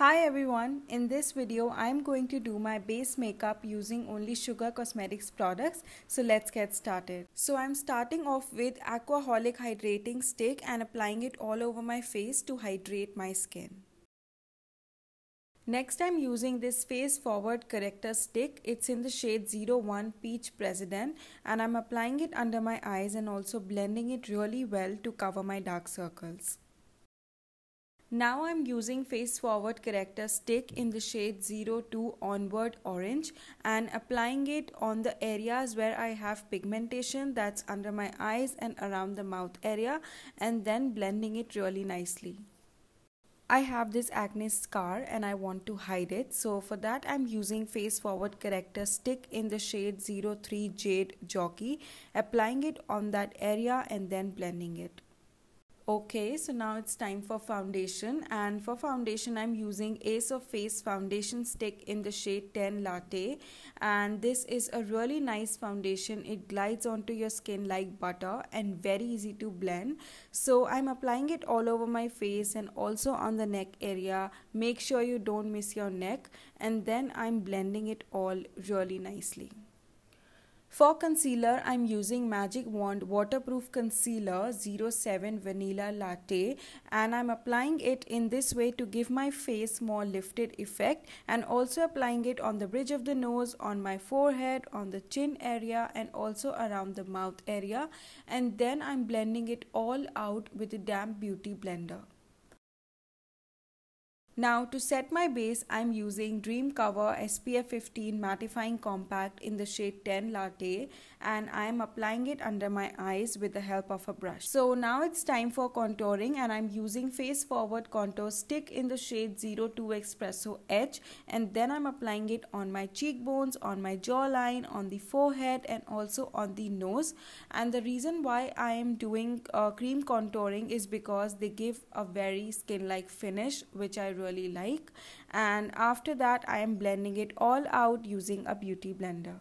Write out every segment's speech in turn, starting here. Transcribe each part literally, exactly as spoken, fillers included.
Hi everyone, in this video I am going to do my base makeup using only Sugar Cosmetics products, so let's get started. So I am starting off with Aquaholic Hydrating Stick and applying it all over my face to hydrate my skin. Next I am using this Face Forward Corrector Stick, it's in the shade zero one Peach President and I am applying it under my eyes and also blending it really well to cover my dark circles. Now I'm using Face Forward Corrector Stick in the shade zero two Onward Orange and applying it on the areas where I have pigmentation, that's under my eyes and around the mouth area, and then blending it really nicely. I have this acne scar and I want to hide it, so for that I'm using Face Forward Corrector Stick in the shade zero three Jade Jockey, applying it on that area and then blending it. Okay, so now it's time for foundation, and for foundation I'm using Ace of Face foundation stick in the shade ten Latte, and this is a really nice foundation. It glides onto your skin like butter and very easy to blend. So I'm applying it all over my face and also on the neck area. Make sure you don't miss your neck, and then I'm blending it all really nicely. For concealer, I'm using Magic Wand Waterproof Concealer zero seven Vanilla Latte and I'm applying it in this way to give my face more lifted effect, and also applying it on the bridge of the nose, on my forehead, on the chin area and also around the mouth area, and then I'm blending it all out with a damp beauty blender. Now to set my base, I'm using Dream Cover S P F fifteen Mattifying Compact in the shade ten Latte and I'm applying it under my eyes with the help of a brush. So now it's time for contouring, and I'm using Face Forward Contour Stick in the shade zero two Espresso Edge, and then I'm applying it on my cheekbones, on my jawline, on the forehead and also on the nose. And the reason why I am doing uh, cream contouring is because they give a very skin-like finish which I really really like, and after that I am blending it all out using a beauty blender.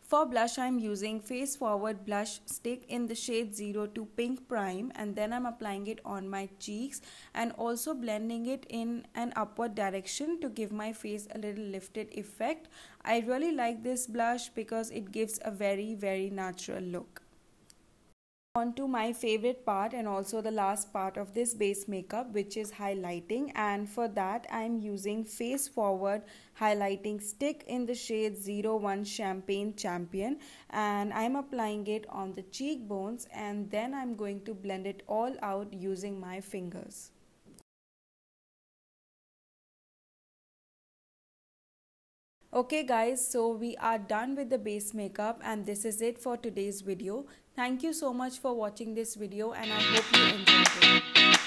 For blush, I am using Face Forward Blush Stick in the shade zero two Pink Prime, and then I am applying it on my cheeks and also blending it in an upward direction to give my face a little lifted effect. I really like this blush because it gives a very very natural look. On to my favorite part and also the last part of this base makeup, which is highlighting, and for that I am using Face Forward Highlighting Stick in the shade zero one Champagne Champion and I am applying it on the cheekbones, and then I am going to blend it all out using my fingers. Okay guys, so we are done with the base makeup and this is it for today's video. Thank you so much for watching this video and I hope you enjoyed it.